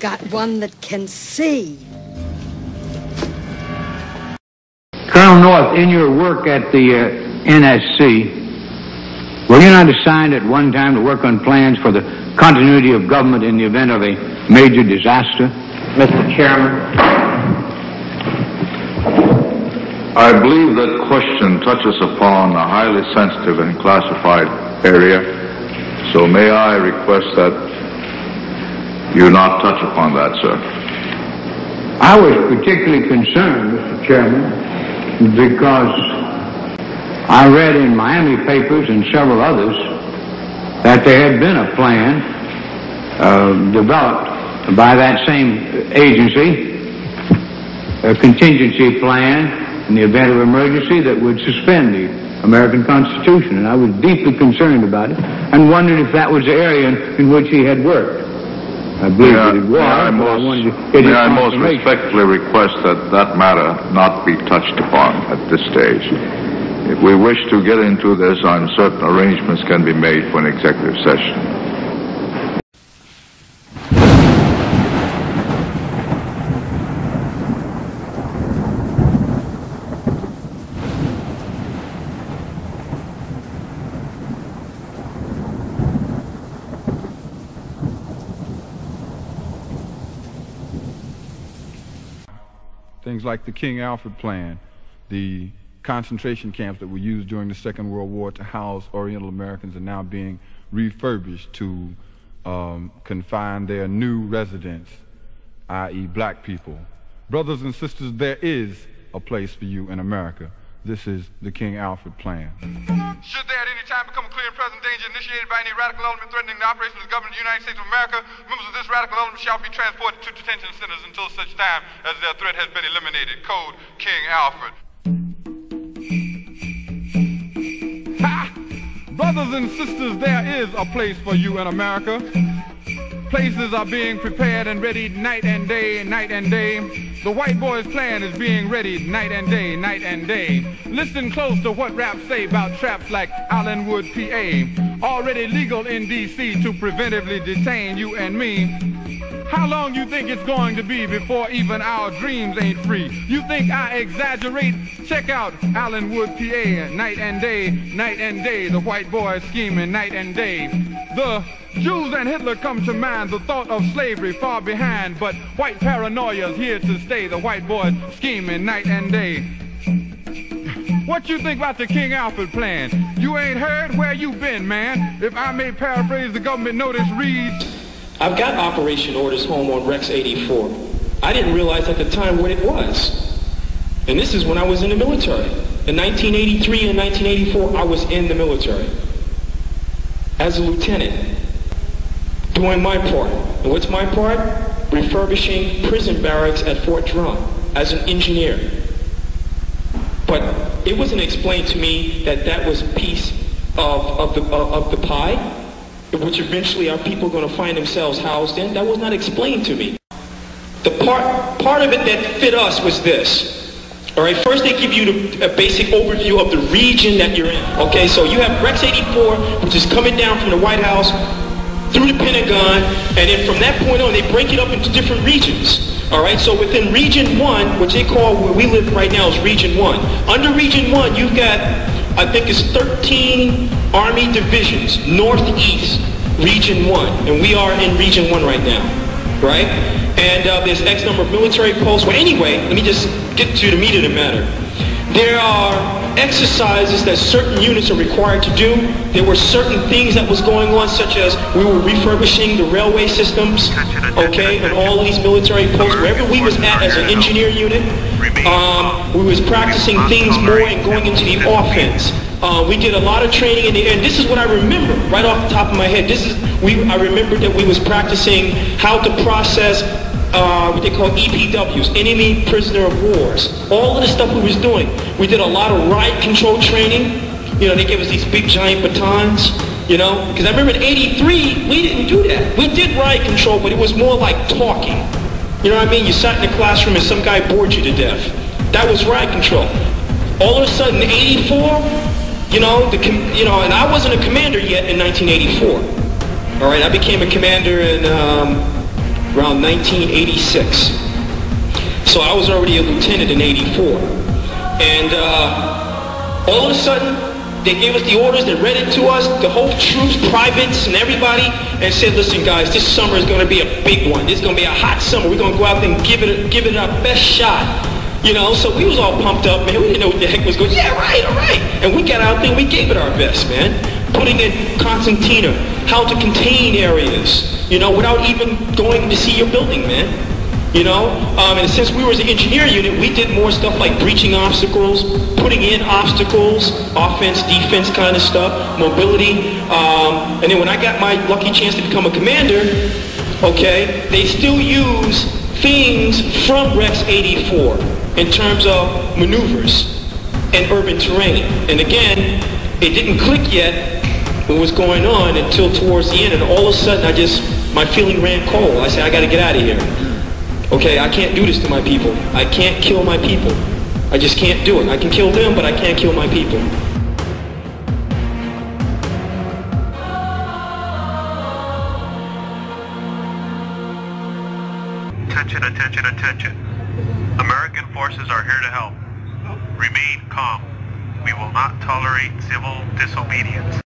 got one that can see. Colonel North, in your work at the NSC, were you not assigned at one time to work on plans for the continuity of government in the event of a major disaster? Mr. Chairman, I believe that question touches upon a highly sensitive and classified area, so may I request that you not touch upon that, sir. I was particularly concerned, Mr. Chairman, because I read in Miami papers and several others that there had been a plan developed by that same agency, a contingency plan in the event of emergency that would suspend the American Constitution, and I was deeply concerned about it and wondered if that was the area in which he had worked. I believe that it was. I most respectfully request that that matter not be touched upon at this stage. If we wish to get into this, I'm certain arrangements can be made for an executive session. Things like the King Alfred Plan, the concentration camps that were used during the Second World War to house Oriental Americans are now being refurbished to confine their new residents, i.e. black people. Brothers and sisters, there is a place for you in America. This is the King Alfred Plan. Should there at any time become a clear and present danger initiated by any radical element threatening the operation of the government of the United States of America, members of this radical element shall be transported to detention centers until such time as their threat has been eliminated. Code King Alfred. Ha! Brothers and sisters, there is a place for you in America. Places are being prepared and ready night and day, night and day. The white boy's plan is being ready night and day, night and day. Listen close to what raps say about traps like Allenwood, PA. Already legal in D.C. to preventively detain you and me. How long you think it's going to be before even our dreams ain't free? You think I exaggerate? Check out Allenwood, PA, night and day, night and day. The white boy scheming night and day. The Jews and Hitler come to mind, the thought of slavery far behind, but white paranoia's here to stay, the white boys scheming night and day. What you think about the King Alfred Plan? You ain't heard? Where you been, man? If I may paraphrase the government notice reads, I've got operation orders home on Rex 84. I didn't realize at the time what it was. And this is when I was in the military. In 1983 and 1984, I was in the military as a lieutenant, doing my part. And what's my part? Refurbishing prison barracks at Fort Drum as an engineer. But it wasn't explained to me that that was a piece of the pie, which eventually our people are going to find themselves housed in. That was not explained to me. The part of it that fit us was this. All right, first they give you a basic overview of the region that you're in. Okay, so you have Rex 84, which is coming down from the White House through the Pentagon, and then from that point on, they break it up into different regions. All right, so within Region 1, which they call where we live right now is Region 1. Under Region 1, you've got, I think it's 13 Army divisions, Northeast, Region 1, and we are in Region 1 right now, right? And there's X number of military posts. Well, anyway, let me just get to the meat of the matter. There are exercises that certain units are required to do. There were certain things that was going on, such as we were refurbishing the railway systems, okay, and all of these military posts. Wherever we was at as an engineer unit, we was practicing things more and going into the offense. We did a lot of training in the air, and this is what I remember right off the top of my head. I remember that we was practicing how to process what they call EPWs, enemy prisoner of wars. All of the stuff we was doing. We did a lot of riot control training. You know, they gave us these big giant batons, you know, because I remember in 83, we didn't do that. We did riot control, but it was more like talking. You know what I mean? You sat in the classroom and some guy bored you to death. That was riot control. All of a sudden, 84, you know, and I wasn't a commander yet in 1984. All right, I became a commander in around 1986. So I was already a lieutenant in 84. And all of a sudden, they gave us the orders, they read it to us, the whole troops, privates, and everybody, and said, listen guys, this summer is going to be a big one. This is going to be a hot summer. We're going to go out there and give it our best shot. You know, so we was all pumped up, man. We didn't know what the heck was going on. Yeah, right, all right. And we got out there and we gave it our best, man. Putting in Constantina, how to contain areas, you know, without even going to see your building, man. You know, and since we were an engineer unit, we did more stuff like breaching obstacles, putting in obstacles, offense, defense kind of stuff, mobility. And then when I got my lucky chance to become a commander, okay, they still use things from Rex 84 in terms of maneuvers and urban terrain. And again, it didn't click yet what was going on until towards the end, and all of a sudden I just, my feeling ran cold. I said, I got to get out of here. Okay, I can't do this to my people. I can't kill my people. I just can't do it. I can kill them, but I can't kill my people. Attention, attention, attention. American forces are here to help. Remain calm. We will not tolerate civil disobedience.